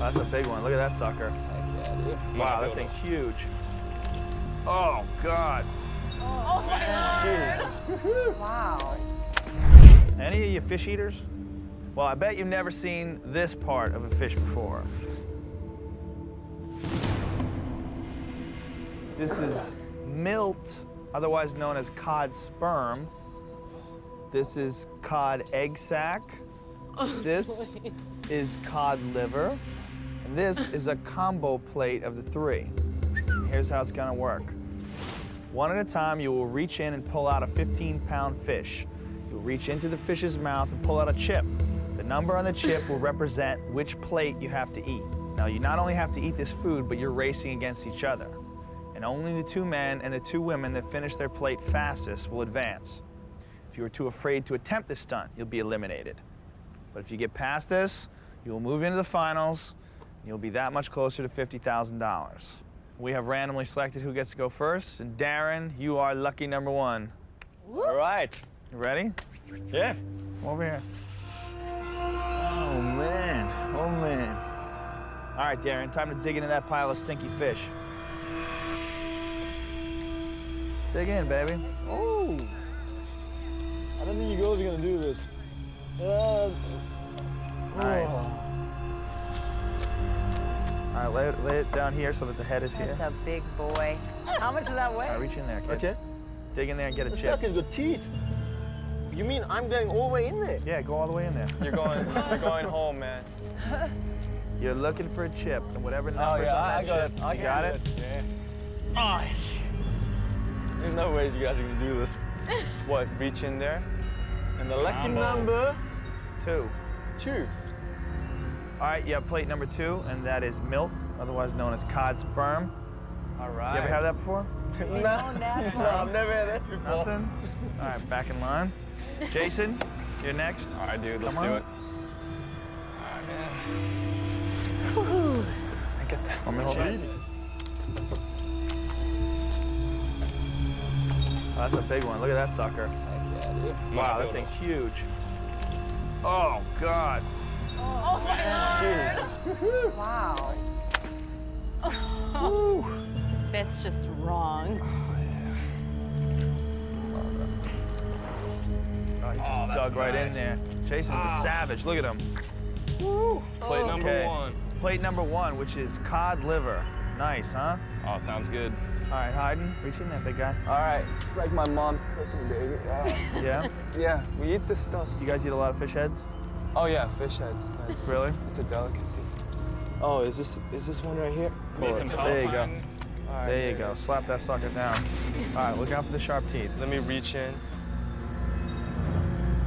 That's a big one. Look at that sucker. Heck yeah, dude. Wow, that thing's huge. Oh, God. Oh, my God. Wow. Any of you fish eaters? Well, I bet you've never seen this part of a fish before. This is milt, otherwise known as cod sperm. This is cod egg sac. This is cod liver. And this is a combo plate of the three. Here's how it's gonna work. One at a time, you will reach in and pull out a 15-pound fish. You'll reach into the fish's mouth and pull out a chip. The number on the chip will represent which plate you have to eat. Now, you not only have to eat this food, but you're racing against each other. And only the two men and the two women that finish their plate fastest will advance. If you are too afraid to attempt this stunt, you'll be eliminated. But if you get past this, you'll move into the finals, and you'll be that much closer to $50,000. We have randomly selected who gets to go first, and Darren, you are lucky number one. Woo. All right. You ready? Yeah. Over here. Oh, man. Oh, man. All right, Darren, time to dig into that pile of stinky fish. Dig in, baby. Oh. I don't think you girls are going to do this. Nice. Oh. All right, lay it down here so that the head is here. That's a big boy. How much does that weigh? All right, reach in there, kid. Okay. Dig in there and get a chip. The sucker's got teeth. You mean I'm going all the way in there? Yeah, go all the way in there. You're going home, man. You're looking for a chip, and whatever number's on that chip. I got it. Yeah. Oh. There's no ways you guys are gonna do this. What? Reach in there, and the lucky number. Two. All right, you have plate number two, and that is milt, otherwise known as cod sperm. All right. You ever had that before? No, I've never had that before. Nothing? All right, back in line. Jason, you're next. All right, dude, let's do it. All right, man. Woo-hoo. I get that. Let me hold it. Oh, that's a big one. Look at that sucker. Heck yeah, dude. Wow, that thing's huge. Oh, God. Oh, my God. Wow. Woo. That's just wrong. Oh, yeah. Oh, he just dug right in there. Jason's a savage. Look at him. Woo. Plate number one. Plate number one, which is cod liver. Nice, huh? Oh, sounds good. All right, Hayden, reach in there, big guy. All right, it's like my mom's cooking, baby. Yeah? Yeah, we eat this stuff. Do you guys eat a lot of fish heads? Oh, yeah, fish heads. That's, really? It's a delicacy. Oh, is this one right here? There you go. Right, there you go. Slap that sucker down. All right, look out for the sharp teeth. Let me reach in.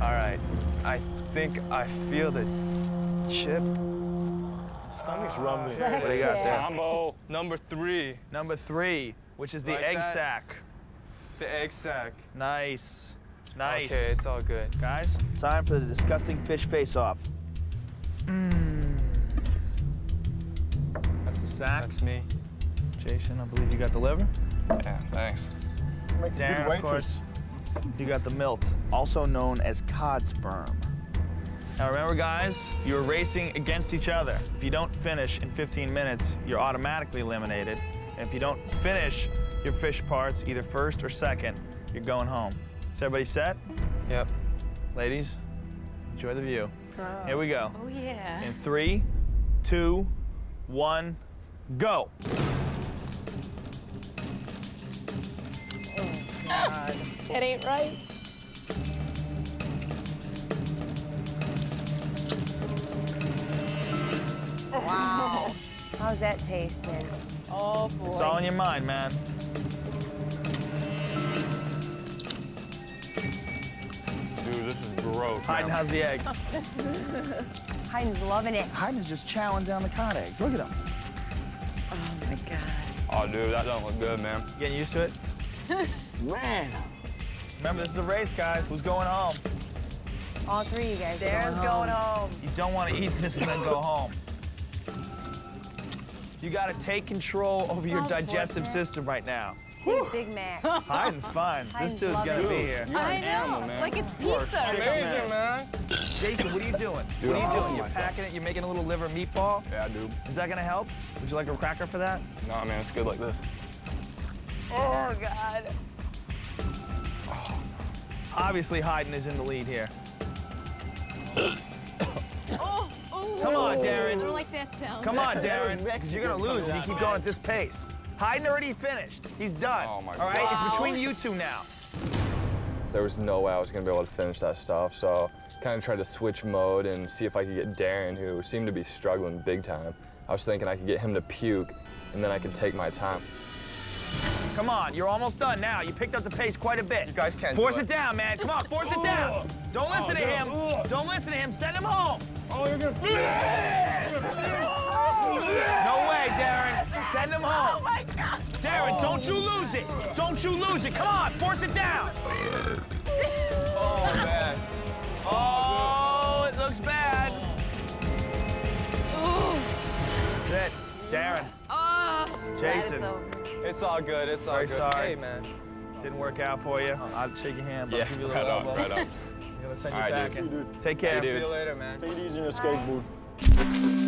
All right, I think I feel the chip. Stomach's rumbling. What do you got there? Combo number three. Number three, which is the egg sack. The egg sack. Nice. Nice. Okay, it's all good. Guys, time for the disgusting fish face-off. Mm. That's the sack. That's me. Jason, I believe you got the liver. Yeah, thanks. Darren, of course, you got the milt, also known as cod sperm. Now remember, guys, you're racing against each other. If you don't finish in 15 minutes, you're automatically eliminated. And if you don't finish your fish parts, either first or second, you're going home. Is everybody set? Yep. Ladies, enjoy the view. Girl. Here we go. Oh, yeah. In 3, 2, 1, go. Oh, God. It ain't right. Wow. How's that tasting? Oh, boy. It's all in your mind, man. Dude, this is gross. Hayden has the eggs. Hayden's loving it. Hayden's just chowing down the cod eggs. Look at him. Oh, my God. Oh, dude, that don't look good, man. Getting used to it? Man. Remember, this is a race, guys. Who's going home? All three, you guys. Darren's going home. You don't want to eat this and then go home. You got to take control over your digestive system right now. He's Big Mac. Hayden's fine. This dude's gonna be here. You're an animal, man. Like it's pizza. Amazing, man. Jason, what are you doing? Dude, what are you doing? You're packing it, you're making a little liver meatball? Yeah, I do. Is that gonna help? Would you like a cracker for that? Nah, man, it's good like this. Oh, God. Oh. Obviously, Hyden is in the lead here. Come on, Darren. I don't like that sound. Come on, Darren, because you're going to lose if you keep going at this pace. Hyden already finished. He's done. Oh, my God. All right, wow. It's between you two now. There was no way I was going to be able to finish that stuff, so kind of tried to switch mode and see if I could get Darren, who seemed to be struggling big time. I was thinking I could get him to puke, and then I could take my time. Come on, you're almost done now. You picked up the pace quite a bit. You guys can force it down, man. Come on, force it down. Don't listen to him. Don't listen to him. Send him home. Oh, you're gonna. No way, Darren. Send him home. Oh my God. Darren, don't you lose it. Don't you lose it. Come on, force it down. Oh man. Oh, it looks bad. That's it, Darren. Jason. It's all good, it's all good. Sorry. Hey, man. Didn't work out for you. I'll shake your hand, but I'll give you a little elbow. Right on. I'm gonna send you back. Take care. See you later, man. Take it easy in your skateboard.